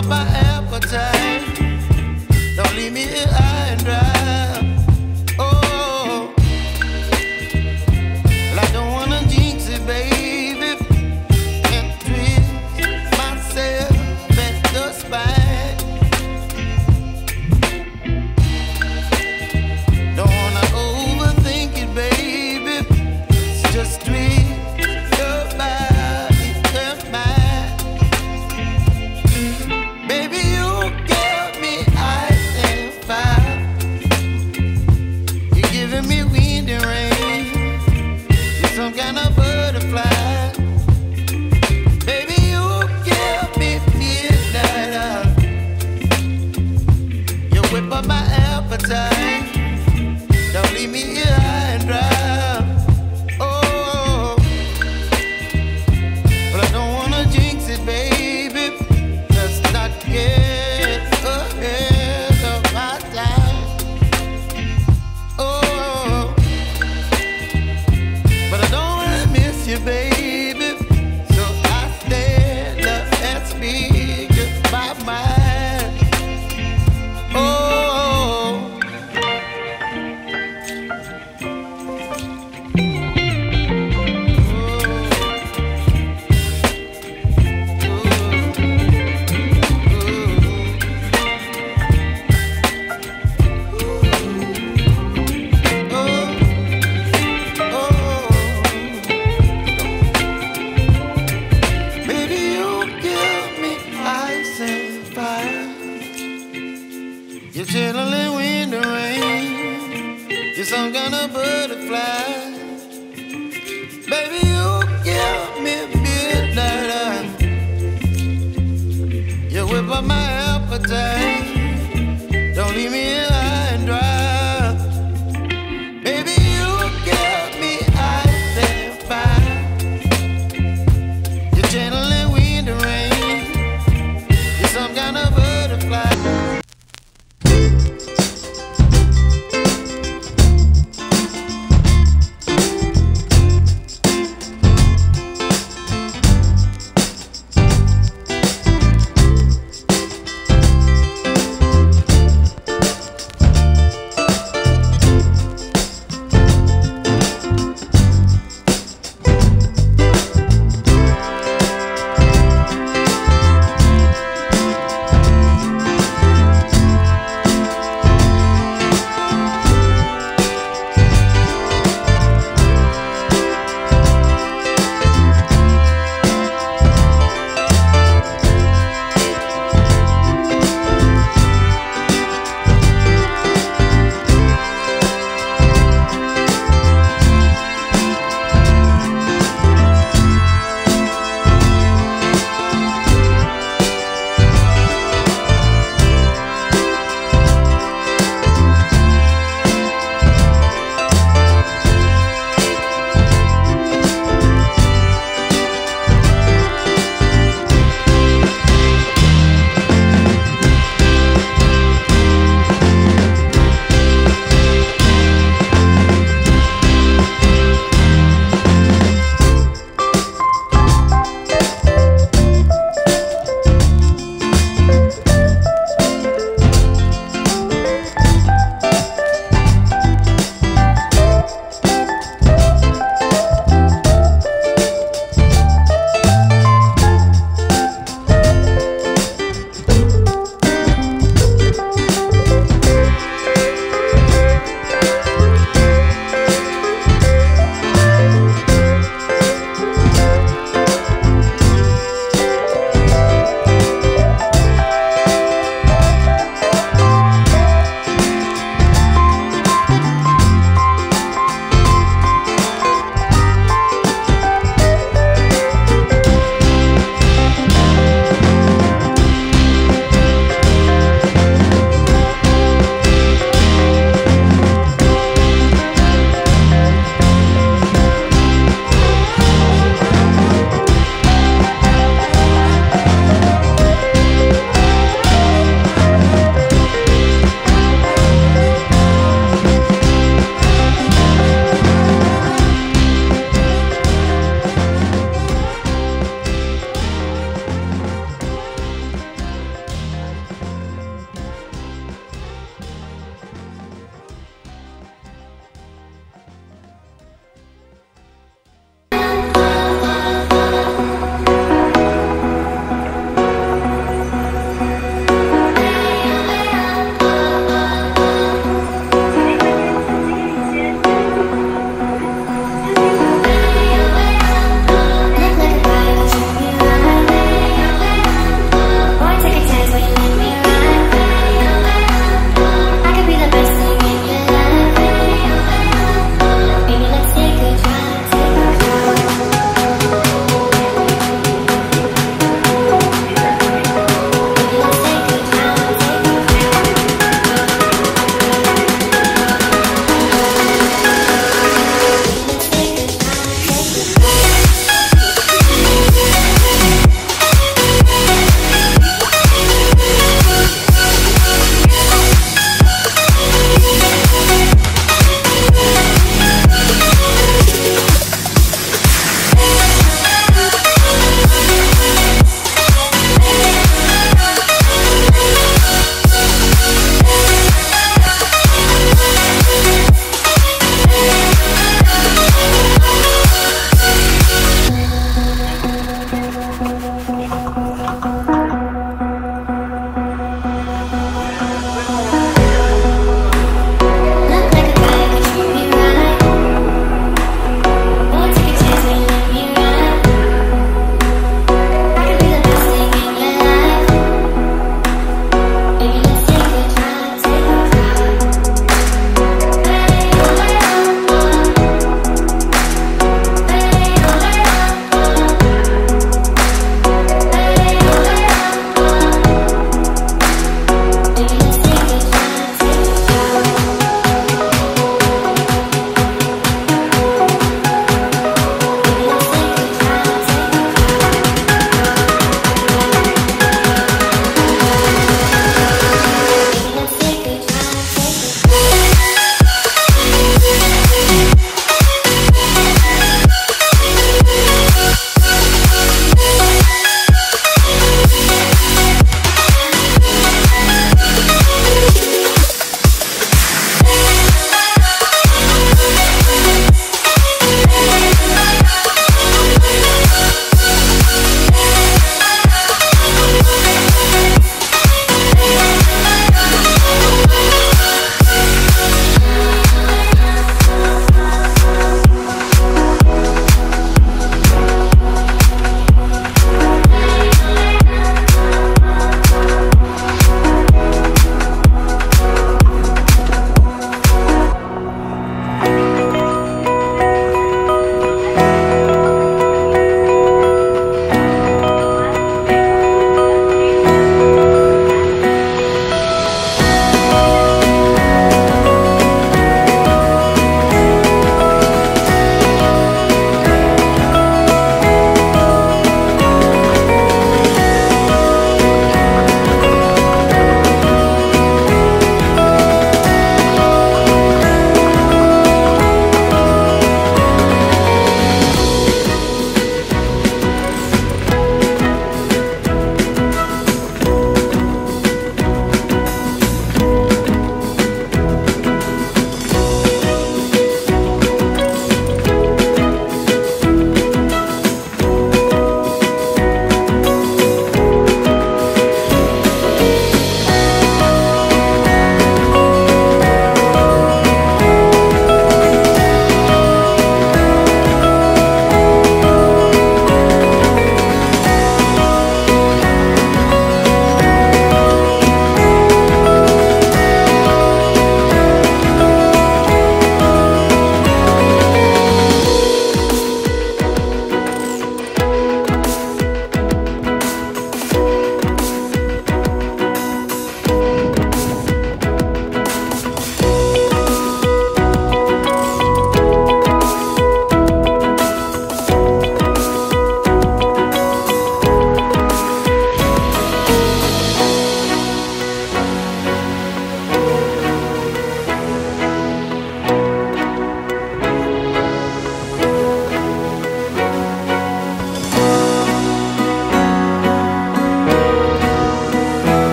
up my appetite. Don't leave me here high and dry. Oh, well, I don't wanna jinx it, baby. And treat myself at the spine. Don't wanna overthink it, baby. It's just treat. Don't leave me here high and dry. Oh, but I don't wanna jinx it, baby. Let's not get ahead of my time. Oh, but I don't wanna miss you, baby. So I stand up and speak just my mind. You're chilling when the rain. You're some kind of butterfly. Baby, you give me midnight. You whip up my appetite.